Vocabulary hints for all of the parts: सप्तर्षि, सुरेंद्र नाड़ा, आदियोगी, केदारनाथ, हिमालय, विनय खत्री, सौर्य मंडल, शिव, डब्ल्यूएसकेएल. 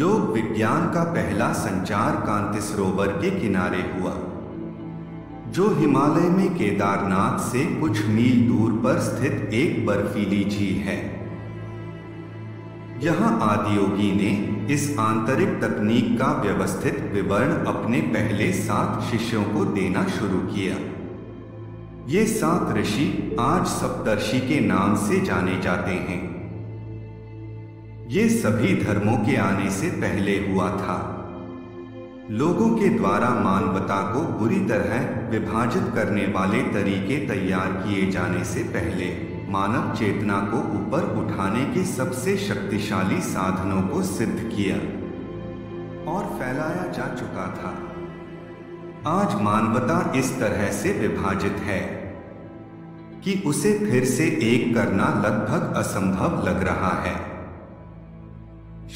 लोक विज्ञान का पहला संचार कांति सरोवर के किनारे हुआ, जो हिमालय में केदारनाथ से कुछ मील दूर पर स्थित एक बर्फीली झील है। यहाँ आदियोगी ने इस आंतरिक तकनीक का व्यवस्थित विवरण अपने पहले 7 शिष्यों को देना शुरू किया। ये 7 ऋषि आज सप्तर्षि के नाम से जाने जाते हैं। ये सभी धर्मों के आने से पहले हुआ था। लोगों के द्वारा मानवता को बुरी तरह विभाजित करने वाले तरीके तैयार किए जाने से पहले मानव चेतना को ऊपर उठाने के सबसे शक्तिशाली साधनों को सिद्ध किया और फैलाया जा चुका था। आज मानवता इस तरह से विभाजित है कि उसे फिर से एक करना लगभग असंभव लग रहा है।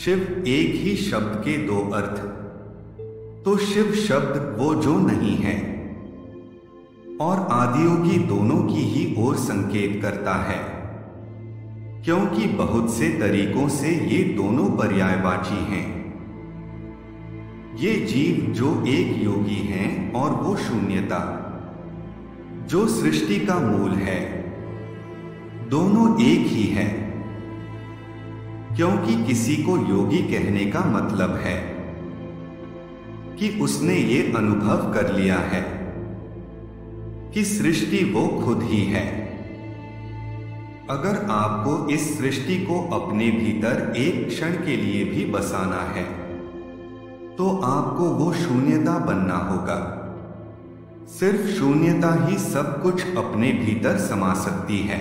शिव एक ही शब्द के 2 अर्थ। तो शिव शब्द वो जो नहीं है और आदियोगी दोनों की ही ओर संकेत करता है, क्योंकि बहुत से तरीकों से ये दोनों पर्यायवाची हैं। ये जीव जो एक योगी हैं और वो शून्यता जो सृष्टि का मूल है, दोनों एक ही हैं, क्योंकि किसी को योगी कहने का मतलब है कि उसने ये अनुभव कर लिया है कि सृष्टि वो खुद ही है। अगर आपको इस सृष्टि को अपने भीतर एक क्षण के लिए भी बसाना है तो आपको वो शून्यता बनना होगा। सिर्फ शून्यता ही सब कुछ अपने भीतर समा सकती है।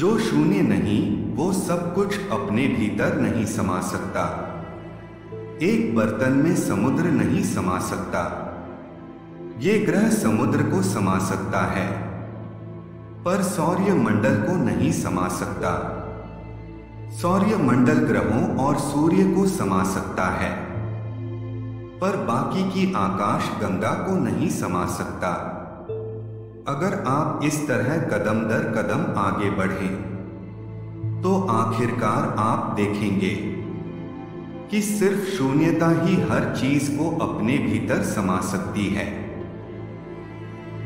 जो शून्य नहीं वो सब कुछ अपने भीतर नहीं समा सकता। एक बर्तन में समुद्र नहीं समा सकता। ये ग्रह समुद्र को समा सकता है पर सौर्य मंडल को नहीं समा सकता। सौर्य मंडल ग्रहों और सूर्य को समा सकता है पर बाकी की आकाश गंगा को नहीं समा सकता। अगर आप इस तरह कदम दर कदम आगे बढ़ें तो आखिरकार आप देखेंगे कि सिर्फ शून्यता ही हर चीज को अपने भीतर समा सकती है।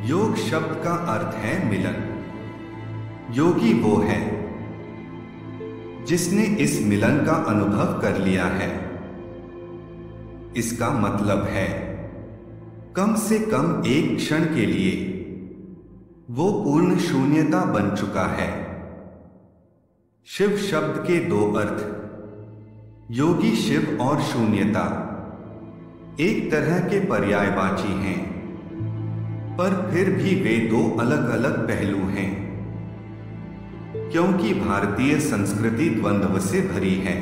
योग शब्द का अर्थ है मिलन। योगी वो है जिसने इस मिलन का अनुभव कर लिया है। इसका मतलब है कम से कम एक क्षण के लिए वो पूर्ण शून्यता बन चुका है। शिव शब्द के 2 अर्थ। योगी शिव और शून्यता एक तरह के पर्यायवाची हैं, पर फिर भी वे 2 अलग अलग पहलू हैं, क्योंकि भारतीय संस्कृति द्वंद्व से भरी है।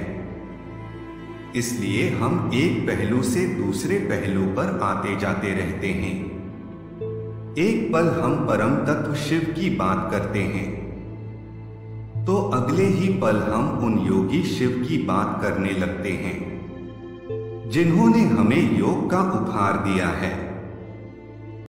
इसलिए हम एक पहलू से दूसरे पहलू पर आते जाते रहते हैं। एक पल हम परम तत्व शिव की बात करते हैं तो अगले ही पल हम उन योगी शिव की बात करने लगते हैं जिन्होंने हमें योग का उपहार दिया है।